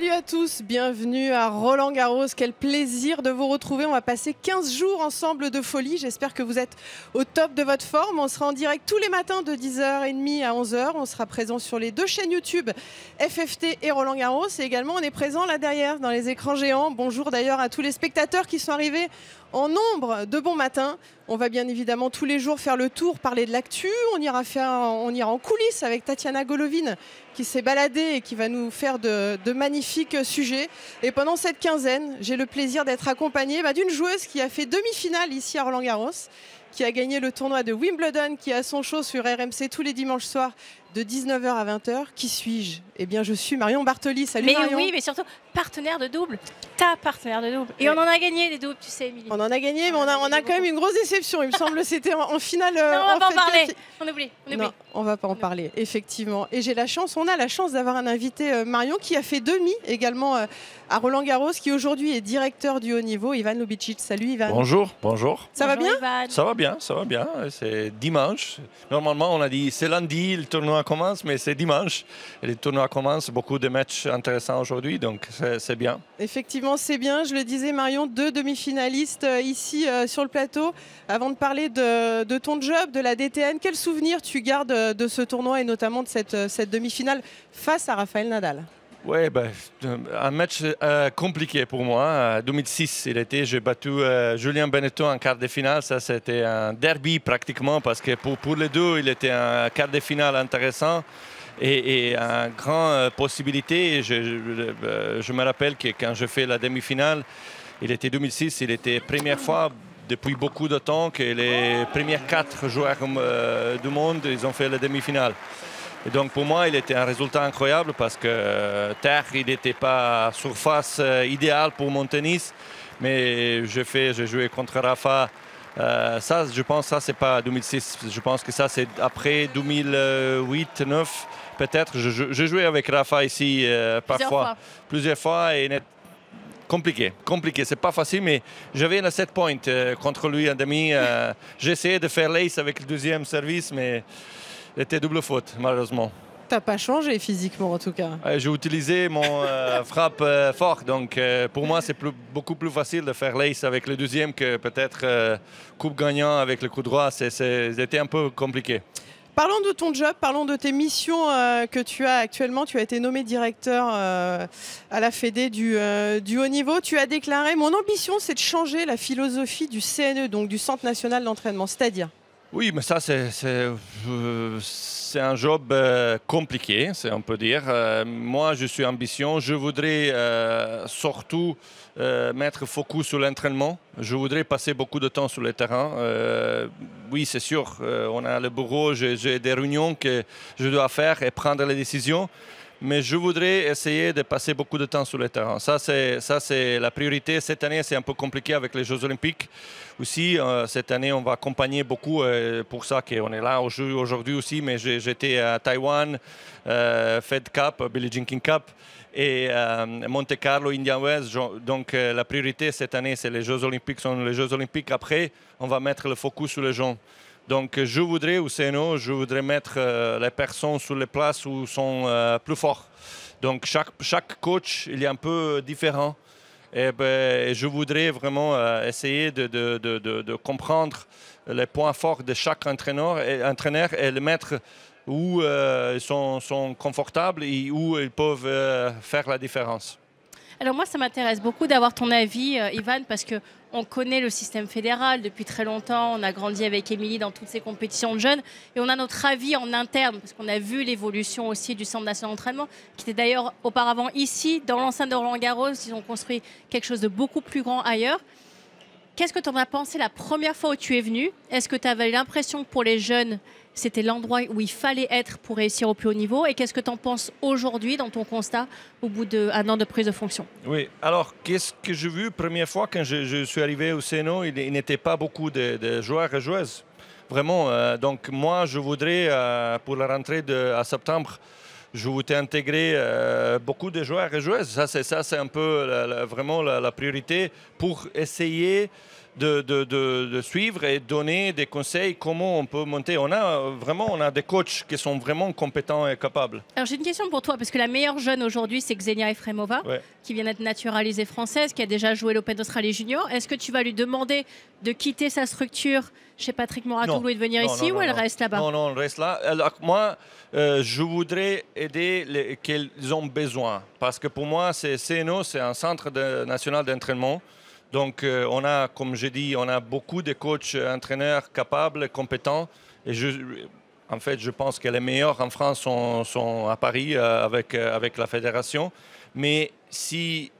Salut à tous, bienvenue à Roland-Garros, quel plaisir de vous retrouver, on va passer 15 jours ensemble de folie, j'espère que vous êtes au top de votre forme, on sera en direct tous les matins de 10h30 à 11h, on sera présent sur les deux chaînes YouTube FFT et Roland-Garros et également on est présent là derrière dans les écrans géants, bonjour d'ailleurs à tous les spectateurs qui sont arrivés en nombre de bons matins. On va bien évidemment tous les jours faire le tour, parler de l'actu. On ira en coulisses avec Tatiana Golovin qui s'est baladée et qui va nous faire de magnifiques sujets. Et pendant cette quinzaine, j'ai le plaisir d'être accompagnée d'une joueuse qui a fait demi-finale ici à Roland-Garros, qui a gagné le tournoi de Wimbledon, qui a son show sur RMC tous les dimanches soirs de 19h à 20h. Qui suis-je? Eh bien, je suis Marion Bartoli. Salut Marion. Oui, mais surtout partenaire de double. Ta partenaire de double. Et on en a gagné des doubles, tu sais, Émilie. On en a gagné, mais on a quand même une grosse déception. Il me semble que c'était en finale. Non, on va pas en parler. On oublie. Non, on va pas en parler, effectivement. Et j'ai la chance, on a la chance d'avoir un invité, Marion, qui a fait demi également à Roland-Garros, qui aujourd'hui est directeur du haut niveau, Ivan Ljubicic. Salut Ivan. Bonjour, bonjour. Ça va bien. C'est dimanche. Normalement, on a dit c'est lundi, le tournoi commence, mais c'est dimanche. Et le tournoi commence, beaucoup de matchs intéressants aujourd'hui, donc c'est bien. Effectivement, c'est bien. Je le disais, Marion, deux demi-finalistes ici sur le plateau. Avant de parler de ton job, de la DTN, quel souvenir tu gardes de ce tournoi et notamment de cette demi-finale face à Raphaël Nadal? Oui, un match compliqué pour moi. En 2006, j'ai battu Julien Beneteau en quart de finale. Ça, c'était un derby pratiquement parce que pour les deux, il était un quart de finale intéressant et une grande possibilité. Je me rappelle que quand je fais la demi-finale, il était 2006, il était première fois depuis beaucoup de temps que les premiers quatre joueurs du monde, ils ont fait la demi-finale. Et donc pour moi, il était un résultat incroyable parce que terre, il n'était pas surface idéale pour mon tennis. Mais j'ai joué contre Rafa. Ça, je pense que ça, c'est pas 2006. Je pense que ça, c'est après 2008-2009. Peut-être, j'ai joué avec Rafa ici plusieurs fois. Et compliqué, c'est pas facile, mais j'avais un set point contre lui en demi. J'essayais de faire l'ace avec le deuxième service, mais... c'était double faute, malheureusement. Tu n'as pas changé physiquement, en tout cas. J'ai utilisé mon frappe fort. Donc, pour moi, c'est beaucoup plus facile de faire l'ace avec le deuxième que peut-être coupe gagnant avec le coup droit. C'était un peu compliqué. Parlons de ton job, parlons de tes missions que tu as actuellement. Tu as été nommé directeur à la FED du haut niveau. Tu as déclaré « Mon ambition, c'est de changer la philosophie du CNE, donc du Centre national d'entraînement. » C'est-à-dire ? Oui, mais ça, c'est un job compliqué, on peut dire. Moi, je suis ambitieux. Je voudrais surtout mettre focus sur l'entraînement. Je voudrais passer beaucoup de temps sur le terrain. Oui, c'est sûr, on a le bureau, j'ai des réunions que je dois faire et prendre les décisions. Mais je voudrais essayer de passer beaucoup de temps sur le terrain. Ça, c'est la priorité. Cette année, c'est un peu compliqué avec les Jeux Olympiques. Aussi, cette année, on va accompagner beaucoup. Pour ça qu'on est là aujourd'hui aussi. Mais j'étais à Taïwan, Fed Cup, Billie Jean King Cup et Monte Carlo, Indian Wells. Donc, la priorité cette année, c'est les Jeux Olympiques. Sont les Jeux Olympiques. Après, on va mettre le focus sur les gens. Donc, je voudrais, au CNO, je voudrais mettre les personnes sur les places où sont plus forts. Donc, chaque coach, il est un peu différent. Et je voudrais vraiment essayer de comprendre les points forts de chaque entraîneur et les mettre où ils sont confortables et où ils peuvent faire la différence. Alors moi, ça m'intéresse beaucoup d'avoir ton avis, Ivan, parce qu'on connaît le système fédéral depuis très longtemps. On a grandi avec Émilie dans toutes ces compétitions de jeunes. Et on a notre avis en interne, parce qu'on a vu l'évolution aussi du Centre national d'entraînement, qui était d'ailleurs auparavant ici, dans l'enceinte de Roland-Garros. Ils ont construit quelque chose de beaucoup plus grand ailleurs. Qu'est-ce que tu en as pensé la première fois où tu es venu? Est-ce que tu avais l'impression que pour les jeunes, c'était l'endroit où il fallait être pour réussir au plus haut niveau? Et qu'est-ce que tu en penses aujourd'hui dans ton constat au bout d'un an de prise de fonction? Oui, alors qu'est-ce que j'ai vu première fois quand je suis arrivé au CNO? Il n'était pas beaucoup de joueurs et joueuses. Vraiment, donc moi je voudrais, pour la rentrée à septembre, je voudrais intégrer beaucoup de joueurs et joueuses. Ça, c'est un peu vraiment la priorité pour essayer de suivre et donner des conseils comment on peut monter. On a des coachs qui sont vraiment compétents et capables. Alors j'ai une question pour toi, parce que la meilleure jeune aujourd'hui c'est Xenia Efremova, ouais, qui vient d'être naturalisée française, qui a déjà joué l'Open d'Australie Junior. Est-ce que tu vas lui demander de quitter sa structure chez Patrick Mouratoglou et de venir ici, ou elle reste là-bas? Non, non, elle reste là. Alors, moi, je voudrais aider les qu'ils ont besoin, parce que pour moi, c'est CNO, c'est un centre national d'entraînement. Donc, on a, comme j'ai dit, on a beaucoup de coachs, entraîneurs capables, compétents. Et en fait, je pense que les meilleurs en France sont à Paris avec la fédération. Mais si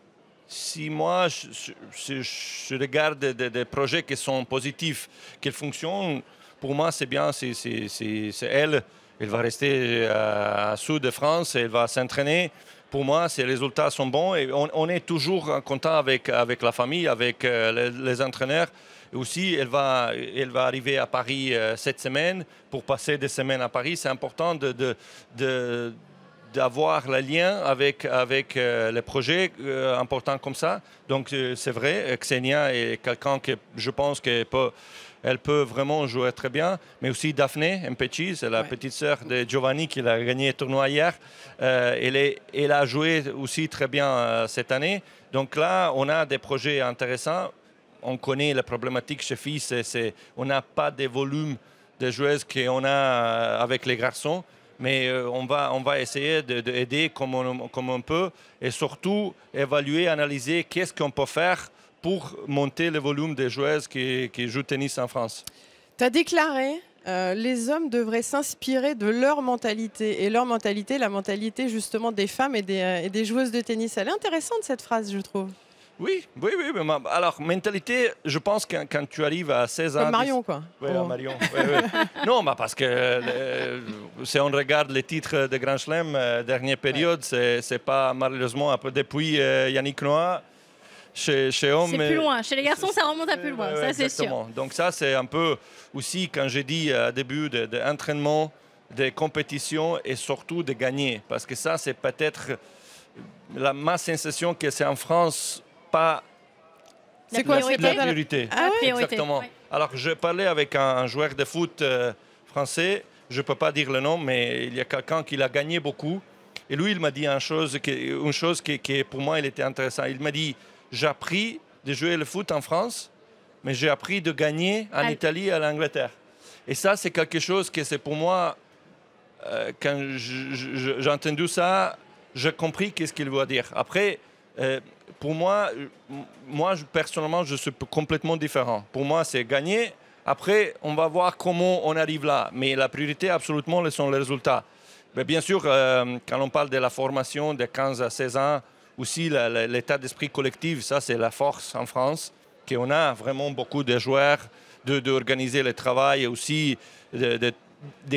moi, je regarde des projets qui sont positifs, qui fonctionnent, pour moi, c'est bien, c'est elle. Elle va rester à Sud de France, elle va s'entraîner. Pour moi, ces résultats sont bons et on est toujours en contact avec la famille, avec les entraîneurs. Et aussi, elle va arriver à Paris cette semaine. Pour passer des semaines à Paris, c'est important d'avoir le lien avec les projets importants comme ça. Donc, c'est vrai, Xenia est quelqu'un que je pense qu'elle peut... Elle peut vraiment jouer très bien, mais aussi Daphné Mpecci, c'est la, ouais, petite sœur de Giovanni qui a gagné le tournoi hier. Elle a joué aussi très bien cette année. Donc là, on a des projets intéressants. On connaît la problématique chez filles, on n'a pas de volume de joueuses qu'on a avec les garçons. Mais on va essayer d'aider comme on peut et surtout évaluer, analyser qu'est-ce qu'on peut faire pour monter le volume des joueuses qui jouent tennis en France. Tu as déclaré, les hommes devraient s'inspirer de leur mentalité. Et leur mentalité, la mentalité justement des femmes et des joueuses de tennis. Elle est intéressante cette phrase, je trouve. Oui, oui, oui. Mais alors, mentalité, je pense que quand tu arrives à 16 ans... Comme Marion, quoi. Oui, oh. Marion. Oui, oui. Non, mais parce que si on regarde les titres de Grand Chelem, dernière période, ouais, c'est pas malheureusement depuis Yannick Noah. Chez hommes, c'est plus loin. Chez les garçons, ça remonte à plus loin. Ça, c'est sûr. Donc ça, c'est un peu aussi, quand j'ai dit au début, d'entraînement, de compétition et surtout de gagner. Parce que ça, c'est peut-être ma sensation que c'est en France pas la priorité. La priorité. Ah, oui. Exactement. Oui. Alors, je parlais avec un joueur de foot français. Je ne peux pas dire le nom, mais il y a quelqu'un qui l'a gagné beaucoup. Et lui, il m'a dit une chose qui, pour moi, elle était intéressante. Il m'a dit... J'ai appris de jouer le foot en France, mais j'ai appris de gagner en Italie et en Angleterre. Et ça, c'est quelque chose que c'est pour moi, quand j'ai entendu ça, j'ai compris qu'est-ce qu'il veut dire. Après, pour moi, personnellement, je suis complètement différent. Pour moi, c'est gagner. Après, on va voir comment on arrive là. Mais la priorité, absolument, sont les résultats. Mais bien sûr, quand on parle de la formation de 15 à 16 ans, aussi, l'état d'esprit collectif, ça, c'est la force en France, qu'on a vraiment beaucoup de joueurs, d'organiser le travail et aussi de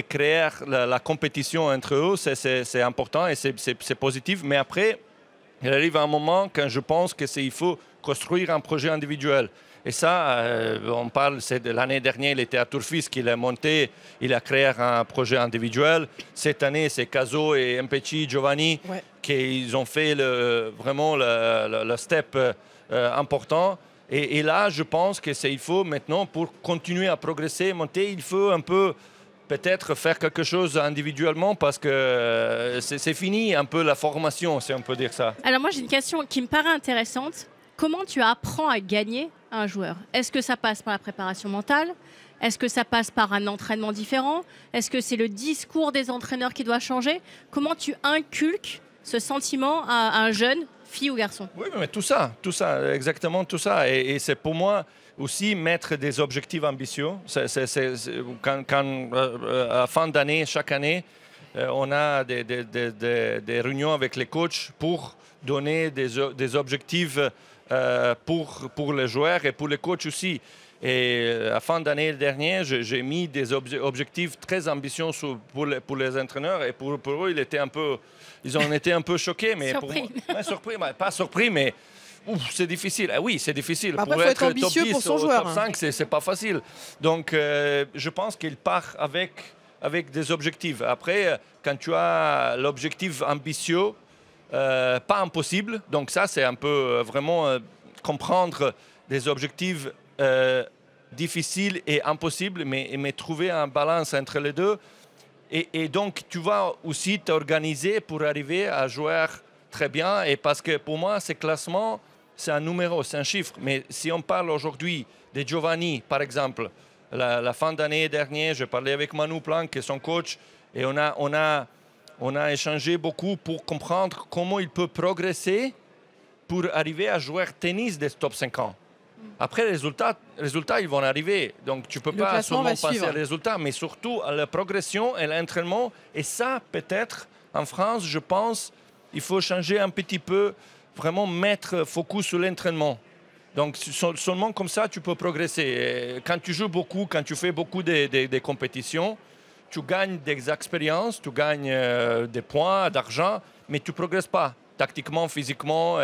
créer la compétition entre eux. C'est important et c'est positif. Mais après, il arrive un moment quand je pense qu'il faut construire un projet individuel. Et ça, on parle, c'est de l'année dernière, il était à Turfis qu'il a monté, il a créé un projet individuel. Cette année, c'est Caso et Mpecci, Giovanni, ouais, qui ont fait vraiment le step important. Et là, je pense qu'il faut maintenant, pour continuer à progresser, monter, il faut un peu... peut-être faire quelque chose individuellement parce que c'est fini un peu la formation, si on peut dire ça. Alors moi j'ai une question qui me paraît intéressante. Comment tu apprends à gagner un joueur? Est-ce que ça passe par la préparation mentale? Est-ce que ça passe par un entraînement différent? Est-ce que c'est le discours des entraîneurs qui doit changer? Comment tu inculques ce sentiment à un jeune, fille ou garçon? Oui, mais tout ça, exactement tout ça. Et c'est pour moi... aussi mettre des objectifs ambitieux. À fin d'année, chaque année, on a des réunions avec les coachs pour donner des objectifs pour les joueurs et pour les coachs aussi. Et à fin d'année dernière, j'ai mis des objectifs très ambitieux pour les entraîneurs et pour eux, ils ont été un peu choqués. Mais surpris. Pour moi, surpris, pas surpris, mais... c'est difficile. Oui, c'est difficile. Après, pour être ambitieux top 10 pour son joueur, top 5, c'est pas facile. Donc, je pense qu'il part avec des objectifs. Après, quand tu as l'objectif ambitieux, pas impossible. Donc ça, c'est un peu vraiment comprendre des objectifs difficile et impossible, mais trouver un balance entre les deux. Et donc, tu vas aussi t'organiser pour arriver à jouer très bien. Et parce que pour moi, ce classement, c'est un numéro, c'est un chiffre. Mais si on parle aujourd'hui de Giovanni, par exemple, la fin d'année dernière, je parlais avec Manu Planck, qui est son coach, et on a échangé beaucoup pour comprendre comment il peut progresser pour arriver à jouer tennis des top 50. Après, les résultats, ils vont arriver. Donc, tu ne peux pas seulement passer aux résultats, mais surtout à la progression et l'entraînement. Et ça, peut-être, en France, je pense, il faut changer un petit peu, vraiment mettre focus sur l'entraînement. Donc, seulement comme ça, tu peux progresser. Et quand tu joues beaucoup, quand tu fais beaucoup de compétitions, tu gagnes des expériences, tu gagnes des points, d'argent, mais tu ne progresses pas, tactiquement, physiquement.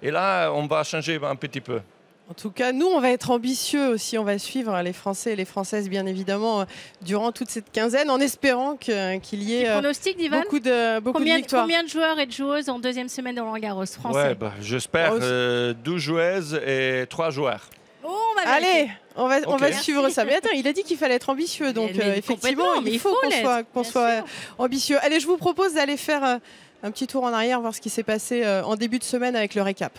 Et là, on va changer un petit peu. En tout cas, nous, on va être ambitieux aussi. On va suivre les Français et les Françaises, bien évidemment, durant toute cette quinzaine, en espérant qu'il y ait beaucoup de victoires. Combien de joueurs et de joueuses en deuxième semaine de Roland-Garros français? Ouais, bah, j'espère 12 joueuses et 3 joueurs. Oh, on va vérifier. Allez, on va suivre ça. Mais attends, il a dit qu'il fallait être ambitieux. Donc, effectivement, il faut qu'on soit ambitieux. Allez, je vous propose d'aller faire un petit tour en arrière, voir ce qui s'est passé en début de semaine avec le récap.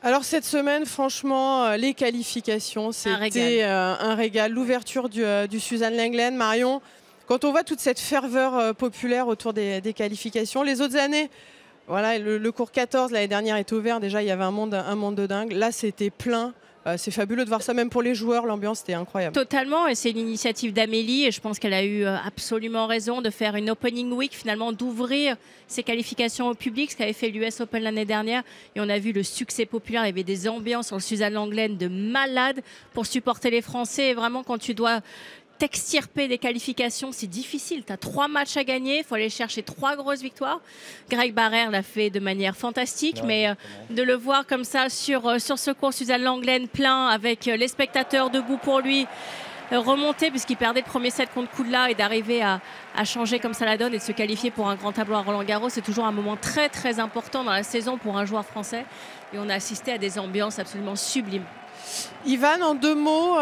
Alors cette semaine, franchement, les qualifications, c'était un régal. L'ouverture du Suzanne Lenglen, Marion. Quand on voit toute cette ferveur populaire autour des qualifications, les autres années, voilà, le cours 14 l'année dernière est ouvert. Déjà, il y avait un monde de dingue. Là, c'était plein. C'est fabuleux de voir ça, même pour les joueurs, l'ambiance était incroyable. Totalement, et c'est une initiative d'Amélie, et je pense qu'elle a eu absolument raison de faire une opening week, finalement d'ouvrir ses qualifications au public, ce qu'avait fait l'US Open l'année dernière, et on a vu le succès populaire, il y avait des ambiances en Suzanne Lenglen de malade pour supporter les Français, et vraiment quand tu dois t'extirper des qualifications, c'est difficile. Tu as 3 matchs à gagner, il faut aller chercher 3 grosses victoires. Greg Barrère l'a fait de manière fantastique, ouais, mais de le voir comme ça sur ce cours, Suzanne Lenglen plein, avec les spectateurs debout pour lui, remonter, puisqu'il perdait le premier set contre Coudelet, et d'arriver à changer comme ça la donne et de se qualifier pour un grand tableau à Roland-Garros, c'est toujours un moment très très important dans la saison pour un joueur français. Et on a assisté à des ambiances absolument sublimes. Ivan, en 2 mots,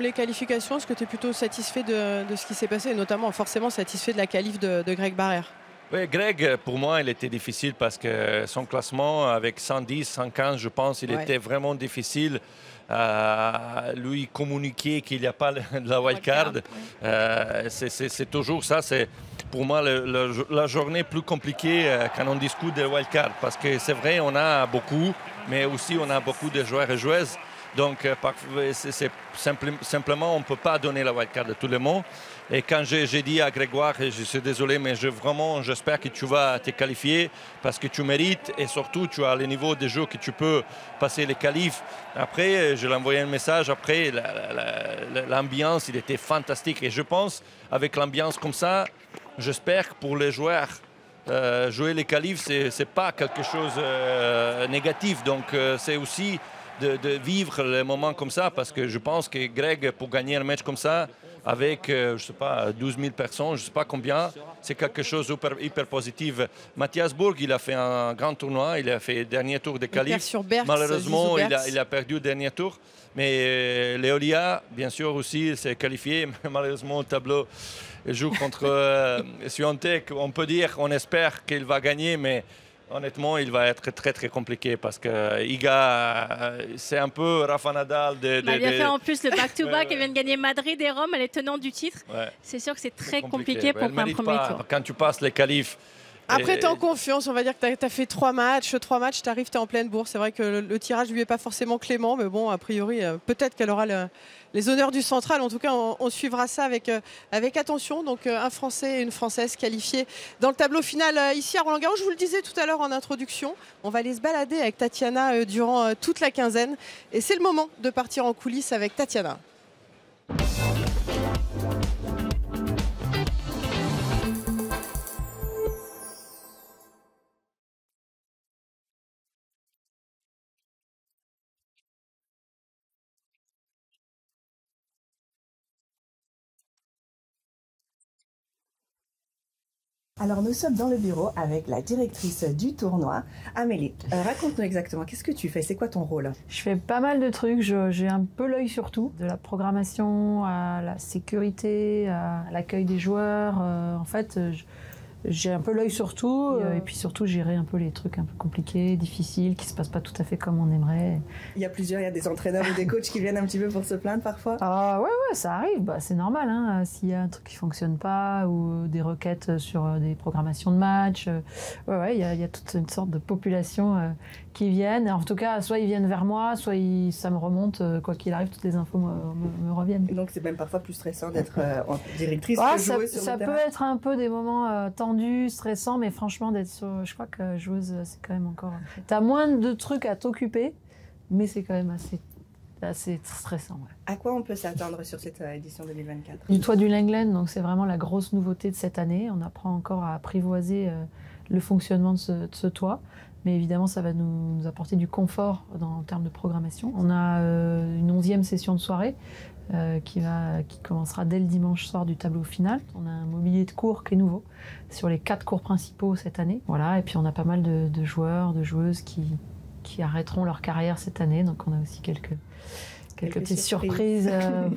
les qualifications, est-ce que tu es plutôt satisfait de ce qui s'est passé, et notamment forcément satisfait de la qualif de Greg Barrère? Oui, Greg, pour moi, il était difficile parce que son classement avec 110, 115, je pense, il était vraiment difficile. Lui communiquer qu'il n'y a pas la wildcard, c'est toujours ça, c'est pour moi la journée plus compliquée quand on discute de wildcard, parce que c'est vrai, on a beaucoup, mais aussi on a beaucoup de joueurs et joueuses, donc c'est simplement on ne peut pas donner la wildcard à tout le monde. Et quand j'ai dit à Grégoire, je suis désolé, mais vraiment j'espère que tu vas te qualifier parce que tu mérites, et surtout tu as le niveau de jeu que tu peux passer les qualifs. Après, je lui ai envoyé un message, après l'ambiance, il était fantastique. Et je pense, avec l'ambiance comme ça, j'espère que pour les joueurs, jouer les qualifs, ce n'est pas quelque chose de négatif. Donc c'est aussi de vivre les moments comme ça, parce que je pense que Greg, pour gagner un match comme ça, avec, je sais pas, 12 000 personnes, je sais pas combien, c'est quelque chose hyper positif. Mathias Bourg, il a fait un grand tournoi, il a fait le dernier tour des qualifs. Malheureusement, il a perdu le dernier tour. Mais Léolia, bien sûr, aussi s'est qualifiée. Malheureusement, au tableau, il joue contre Świątek. On peut dire, on espère qu'il va gagner, mais honnêtement, il va être très très compliqué parce que Iga, c'est un peu Rafa Nadal. Elle a fait en plus le back-to-back, elle vient de gagner Madrid et Rome, elle est tenante du titre. Ouais. C'est sûr que c'est très compliqué pour un premier tour. Quand tu passes les qualifs. Après, tu es en confiance, on va dire que tu as fait 3 matchs, tu arrives, tu es en pleine bourse. C'est vrai que le tirage lui est pas forcément clément, mais bon, a priori, peut-être qu'elle aura les honneurs du central. En tout cas, on suivra ça avec attention. Donc, un Français et une Française qualifiés dans le tableau final ici à Roland-Garros. Je vous le disais tout à l'heure en introduction, on va aller se balader avec Tatiana durant toute la quinzaine. Et c'est le moment de partir en coulisses avec Tatiana. Alors nous sommes dans le bureau avec la directrice du tournoi, Amélie. Raconte-nous exactement, qu'est-ce que tu fais? C'est quoi ton rôle? Je fais pas mal de trucs, j'ai un peu l'œil sur tout. De la programmation à la sécurité, à l'accueil des joueurs. En fait, j'ai un peu l'œil sur tout et puis surtout gérer un peu les trucs un peu compliqués, difficiles, qui se passent pas tout à fait comme on aimerait. Il y a des entraîneurs ou des coachs qui viennent un petit peu pour se plaindre parfois. Ah ouais, ça arrive, bah, c'est normal. Hein. S'il y a un truc qui fonctionne pas ou des requêtes sur des programmations de matchs, il y a toute une sorte de population qui viennent. En tout cas, soit ils viennent vers moi, soit ça me remonte. Quoi qu'il arrive, toutes les infos me reviennent. Donc c'est même parfois plus stressant d'être directrice que joueuse sur le terrain. Ça peut être un peu des moments tendus, stressants, mais franchement, je crois que joueuse, c'est quand même encore... T'as moins de trucs à t'occuper, mais c'est quand même assez stressant. Ouais. À quoi on peut s'attendre sur cette édition 2024 ? Du toit du Lenglen, donc c'est vraiment la grosse nouveauté de cette année. On apprend encore à apprivoiser le fonctionnement de ce toit. Mais évidemment, ça va nous apporter du confort en termes de programmation. On a une 11e session de soirée qui commencera dès le dimanche soir du tableau final. On a un mobilier de cours qui est nouveau sur les 4 cours principaux cette année. Voilà, et puis on a pas mal de joueurs, de joueuses qui arrêteront leur carrière cette année. Donc on a aussi quelques petites surprises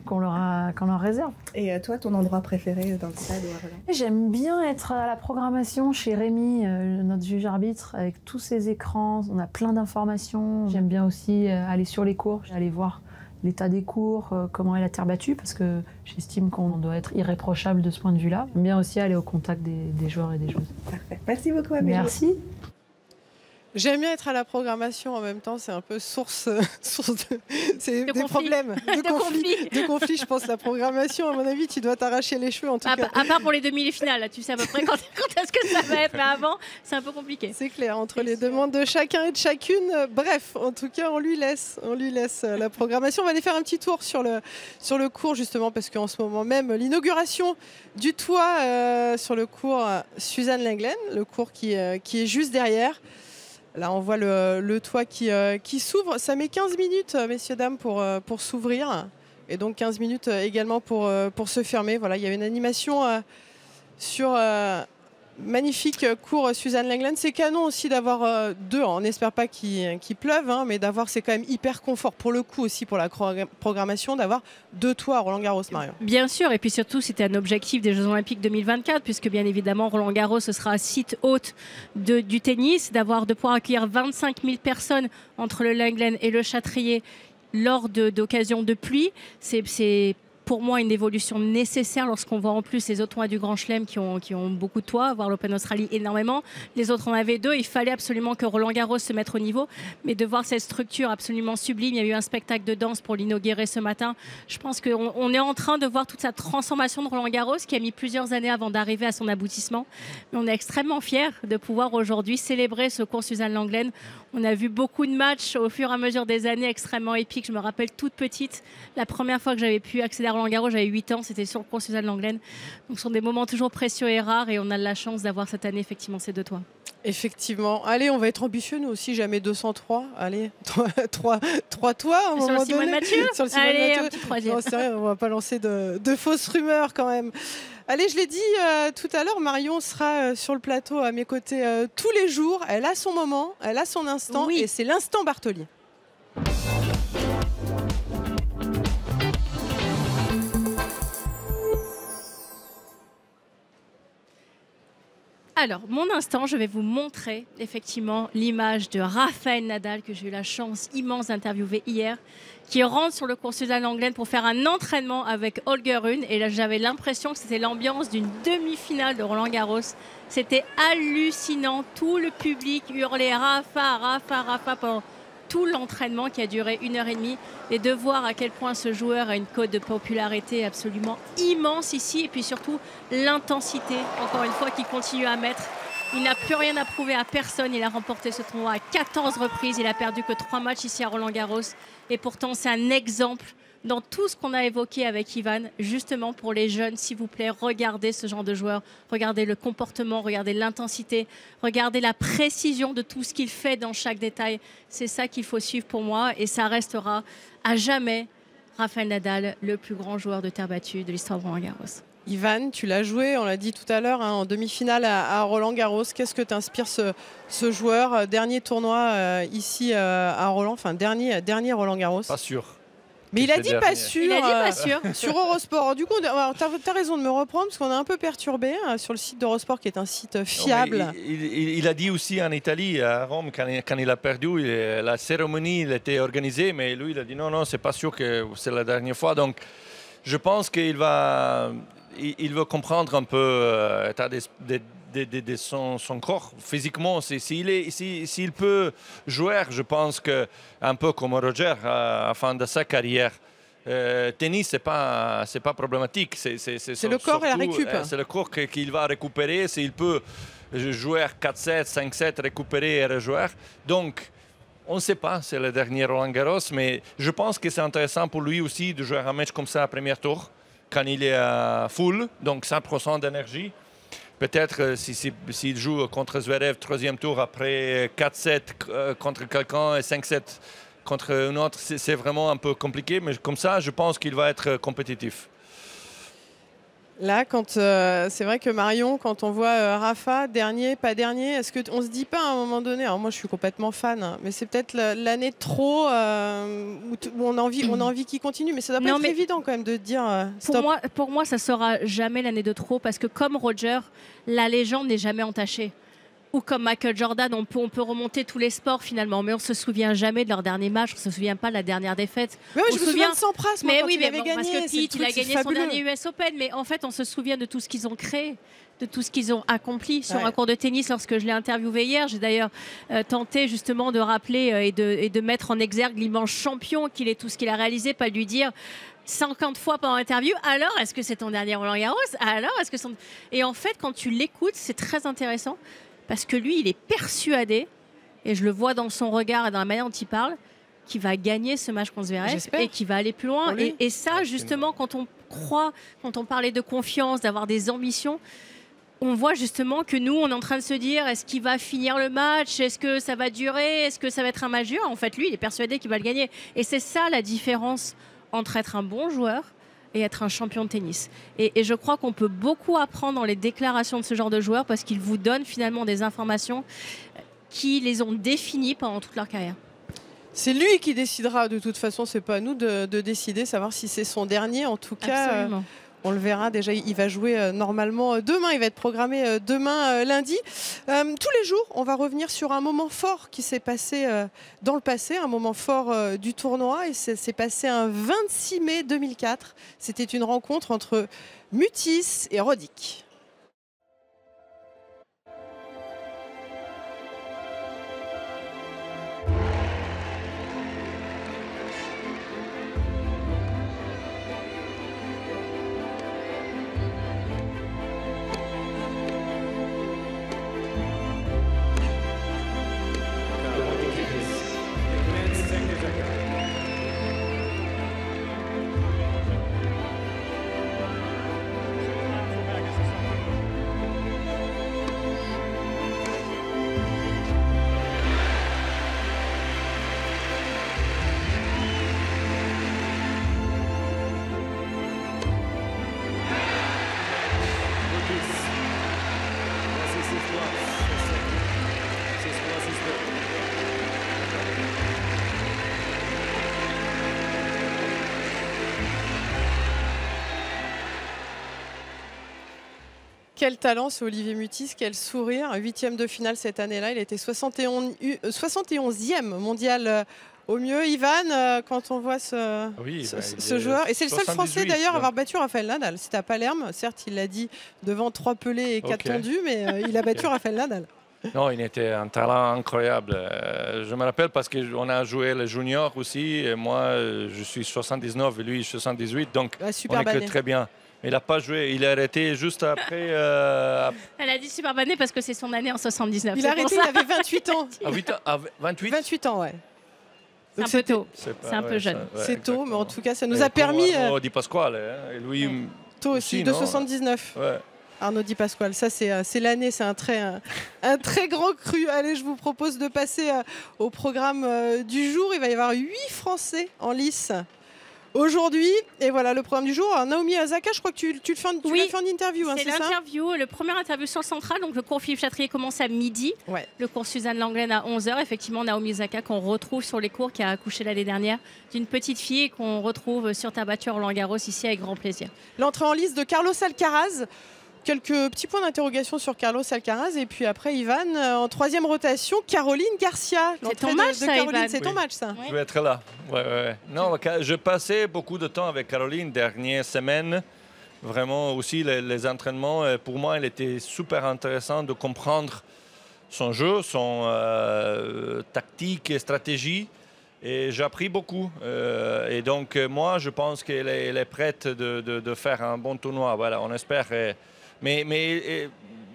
qu'on leur réserve. Et toi, ton endroit préféré dans le stade? J'aime bien être à la programmation chez Rémi, notre juge-arbitre, avec tous ses écrans. On a plein d'informations. J'aime bien aussi aller sur les cours, aller voir l'état des cours, comment est la terre battue, parce que j'estime qu'on doit être irréprochable de ce point de vue-là. J'aime bien aussi aller au contact des joueurs et des joueuses. Parfait. Merci beaucoup, Amélie. Merci. J'aime bien être à la programmation en même temps, c'est un peu source de conflits, je pense, la programmation. À mon avis, tu dois t'arracher les cheveux en tout cas. À part pour les demi-finales, tu sais à peu près quand est-ce que ça va être, mais avant, c'est un peu compliqué. C'est clair, entre les demandes de chacun et de chacune, bref, en tout cas, on lui laisse la programmation. On va aller faire un petit tour sur le cours, justement, parce qu'en ce moment même, l'inauguration du toit sur le cours Suzanne Lenglen, le cours qui est juste derrière. Là, on voit le toit qui s'ouvre. Ça met 15 minutes, messieurs, dames, pour s'ouvrir. Et donc 15 minutes également pour se fermer. Voilà, il y a une animation sur magnifique cours Suzanne Lenglen. C'est canon aussi d'avoir deux. On n'espère pas qu'il pleuve, hein, mais d'avoir, c'est quand même hyper confort pour le coup aussi, pour la programmation, d'avoir deux toits à Roland-Garros, Marion. Bien sûr, et puis surtout, c'était un objectif des Jeux Olympiques 2024, puisque bien évidemment, Roland-Garros, ce sera site hôte du tennis, de pouvoir accueillir 25 000 personnes entre le Lenglen et le Châtrier lors d'occasions de pluie. C'est pour moi une évolution nécessaire lorsqu'on voit en plus les autres toits du Grand Chelem qui ont beaucoup de toits, voire l'Open Australie énormément. Les autres en avaient deux. Il fallait absolument que Roland-Garros se mette au niveau. Mais de voir cette structure absolument sublime, il y a eu un spectacle de danse pour l'inaugurer ce matin. Je pense qu'on est en train de voir toute sa transformation de Roland-Garros qui a mis plusieurs années avant d'arriver à son aboutissement. Mais on est extrêmement fiers de pouvoir aujourd'hui célébrer ce cours Suzanne Lenglen. On a vu beaucoup de matchs au fur et à mesure des années extrêmement épiques. Je me rappelle toute petite, la première fois que j'avais pu accéder à Roland-Garros, j'avais 8 ans, c'était sur le cours Suzanne Lenglen. Donc ce sont des moments toujours précieux et rares et on a de la chance d'avoir cette année effectivement ces deux toits. Effectivement. Allez, on va être ambitieux nous aussi, jamais 203. Allez, 3 toits à un moment donné. Sur le Simone Mathieu. Allez, un petit troisième. Non, c'est vrai, on va pas lancer de fausses rumeurs quand même. Allez, je l'ai dit tout à l'heure, Marion sera sur le plateau à mes côtés tous les jours. Elle a son moment, elle a son instant et c'est l'instant Bartoli. Alors, mon instant, je vais vous montrer effectivement l'image de Raphaël Nadal que j'ai eu la chance immense d'interviewer hier, qui rentre sur le cours Suzanne Lenglen pour faire un entraînement avec Holger Rune. Et là, j'avais l'impression que c'était l'ambiance d'une demi-finale de Roland-Garros. C'était hallucinant, tout le public hurlait Rafa, Rafa, Rafa pendant tout l'entraînement qui a duré 1h30 et de voir à quel point ce joueur a une cote de popularité absolument immense ici et puis surtout l'intensité encore une fois qu'il continue à mettre. Il n'a plus rien à prouver à personne, il a remporté ce tournoi à 14 reprises, il a perdu que 3 matchs ici à Roland-Garros et pourtant c'est un exemple dans tout ce qu'on a évoqué avec Ivan, justement pour les jeunes, s'il vous plaît, regardez ce genre de joueur, regardez le comportement, regardez l'intensité, regardez la précision de tout ce qu'il fait dans chaque détail. C'est ça qu'il faut suivre pour moi et ça restera à jamais Raphaël Nadal, le plus grand joueur de terre battue de l'histoire de Roland-Garros. Ivan, tu l'as joué, on l'a dit tout à l'heure, hein, en demi-finale à Roland-Garros. Qu'est-ce que t'inspire ce joueur? Dernier tournoi ici à Roland, enfin dernier Roland-Garros. Pas sûr. Mais il a dit pas sûr. Il a dit pas sûr. Sur Eurosport. Du coup, tu as raison de me reprendre parce qu'on a un peu perturbé hein, sur le site d'Eurosport qui est un site fiable. Non, il a dit aussi en Italie, à Rome, quand il a perdu, la cérémonie elle était organisée, mais lui, il a dit non, c'est pas sûr que c'est la dernière fois. Donc, je pense qu'il va... Il veut comprendre un peu l'état de son corps physiquement. S'il peut jouer, je pense que un peu comme Roger à la fin de sa carrière. Tennis, c'est pas problématique. C'est le corps et la récup. C'est le corps qu'il va récupérer. S'il peut jouer 4-7, 5-7, récupérer et rejouer. Donc, on ne sait pas, c'est le dernier Roland-Garros, mais je pense que c'est intéressant pour lui aussi de jouer un match comme ça à premier tour. Quand il est full, donc 100% d'énergie. Peut-être s'il joue contre Zverev, troisième tour, après 4-7 contre quelqu'un et 5-7 contre un autre, c'est vraiment un peu compliqué. Mais comme ça, je pense qu'il va être compétitif. Là, c'est vrai que Marion, quand on voit Rafa, dernier, pas dernier, est-ce qu'on ne se dit pas à un moment donné, alors moi je suis complètement fan, hein, mais c'est peut-être l'année trop où on a envie qu'il continue, mais ça doit pas être évident quand même de dire stop. Pour moi, ça ne sera jamais l'année de trop, parce que comme Roger, la légende n'est jamais entachée. Ou comme Michael Jordan, on peut remonter tous les sports finalement, mais on ne se souvient jamais de leur dernier match, on ne se souvient pas de la dernière défaite. Mais oui, je me souviens de Sampras, moi, mais quand oui, mais bon, gagné, parce que Pete, il a gagné son dernier US Open, mais en fait, on se souvient de tout ce qu'ils ont créé, de tout ce qu'ils ont accompli sur un court de tennis. Lorsque je l'ai interviewé hier, j'ai d'ailleurs tenté justement de rappeler et de mettre en exergue l'immense champion qu'il est, tout ce qu'il a réalisé, pas de lui dire 50 fois pendant l'interview, alors est-ce que c'est ton dernier Roland Garros? Alors est-ce que son... Et en fait, quand tu l'écoutes, c'est très intéressant. Parce que lui, il est persuadé, et je le vois dans son regard et dans la manière dont il parle, qu'il va gagner ce match contre Zverev et qu'il va aller plus loin. Et ça, justement, quand on croit, quand on parlait de confiance, d'avoir des ambitions, on voit justement que nous, on est en train de se dire, est-ce qu'il va finir le match? Est-ce que ça va durer? Est-ce que ça va être un match dur? En fait, lui, il est persuadé qu'il va le gagner. Et c'est ça la différence entre être un bon joueur et être un champion de tennis. Et je crois qu'on peut beaucoup apprendre dans les déclarations de ce genre de joueurs, parce qu'ils vous donnent finalement des informations qui les ont définies pendant toute leur carrière. C'est lui qui décidera de toute façon, c'est pas à nous de décider, savoir si c'est son dernier. En tout cas, on le verra. Déjà, il va jouer normalement demain, il va être programmé demain lundi. Tous les jours, on va revenir sur un moment fort qui s'est passé dans le passé, un moment fort du tournoi. Et c'est passé un 26 mai 2004. C'était une rencontre entre Mutis et Roddick. Quel talent, ce Olivier Mutis, quel sourire. 8e de finale cette année-là, il était 71e mondial au mieux. Ivan, quand on voit ce joueur, et c'est le seul Français d'ailleurs à avoir battu Raphaël Nadal. C'était à Palerme, certes il l'a dit devant 3 pelés et 4 tendus, mais il a battu Raphaël Nadal. Non, il était un talent incroyable. Je me rappelle parce qu'on a joué le junior aussi, et moi je suis 79 et lui 78, donc on est très bien. Il n'a pas joué, il a arrêté juste après... Elle a dit super bonne année parce que c'est son année en 79. Il a arrêté, il avait 28 ans. À 28 ? 28 ans, ouais. C'est un peu tôt, c'est un peu jeune. Ouais, c'est tôt, mais en tout cas, ça nous a permis... Arnaud Di Pasquale, hein, lui tôt aussi, de 79. Ouais. Arnaud Di Pasquale, ça c'est l'année, c'est un très grand cru. Allez, je vous propose de passer au programme du jour. Il va y avoir 8 Français en lice aujourd'hui. Et voilà le programme du jour. Alors, Naomi Osaka, je crois que tu le fais en interview. C'est hein, l'interview, le premier interview sans centrale. Donc le cours Philippe Châtrier commence à midi. Ouais. Le cours Suzanne Lenglen à 11h. Effectivement, Naomi Osaka qu'on retrouve sur les cours, qui a accouché l'année dernière d'une petite fille et qu'on retrouve sur terre battue Roland-Garros ici avec grand plaisir. L'entrée en lice de Carlos Alcaraz. Quelques petits points d'interrogation sur Carlos Alcaraz et puis après Ivan en troisième rotation, Caroline Garcia. C'est ton match, ça, Ivan. C'est ton match, ça. Je vais être là. Ouais. Non, je passais beaucoup de temps avec Caroline dernière semaine. Vraiment aussi les entraînements. Pour moi, il était super intéressant de comprendre son jeu, son tactique et stratégie. Et j'ai appris beaucoup. Et donc moi, je pense qu'elle est prête de faire un bon tournoi. Voilà, on espère. Mais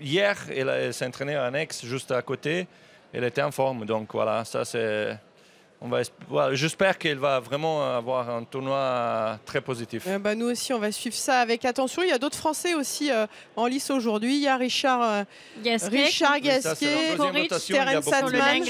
hier, elle s'entraînait à Annexe, juste à côté. Elle était en forme. Donc voilà, ça c'est. Voilà, j'espère qu'elle va vraiment avoir un tournoi très positif. Bah, nous aussi, on va suivre ça avec attention. Il y a d'autres Français aussi en lice aujourd'hui. Il y a Richard Gasquet, Terence Sadman.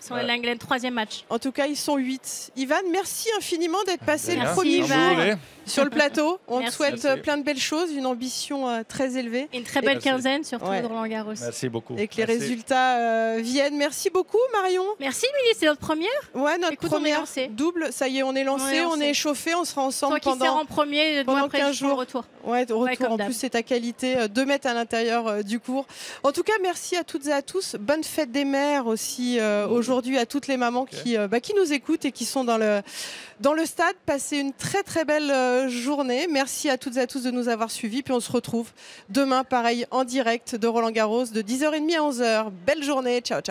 Sur le Lenglen, troisième match. En tout cas, ils sont 8. Ivan, merci infiniment d'être passé le premier jour sur le plateau. On te souhaite plein de belles choses, une ambition très élevée. Et une très belle quinzaine, surtout de Roland-Garros. Merci beaucoup. Et que les résultats viennent. Merci beaucoup, Marion. Merci, Émilie. C'est notre première. Ouais, notre première double. Ça y est, on est lancé, on est échauffé, on sera ensemble pendant 15 jours. Retour. Ouais, retour. En plus, c'est ta qualité, 2 mètres à l'intérieur du cours. En tout cas, merci à toutes et à tous. Bonne fête des mères aussi aujourd'hui à toutes les mamans qui nous écoutent et qui sont dans le stade. Passez une très belle journée. Merci à toutes et à tous de nous avoir suivis. Puis on se retrouve demain, pareil, en direct de Roland-Garros de 10h30 à 11h. Belle journée. Ciao.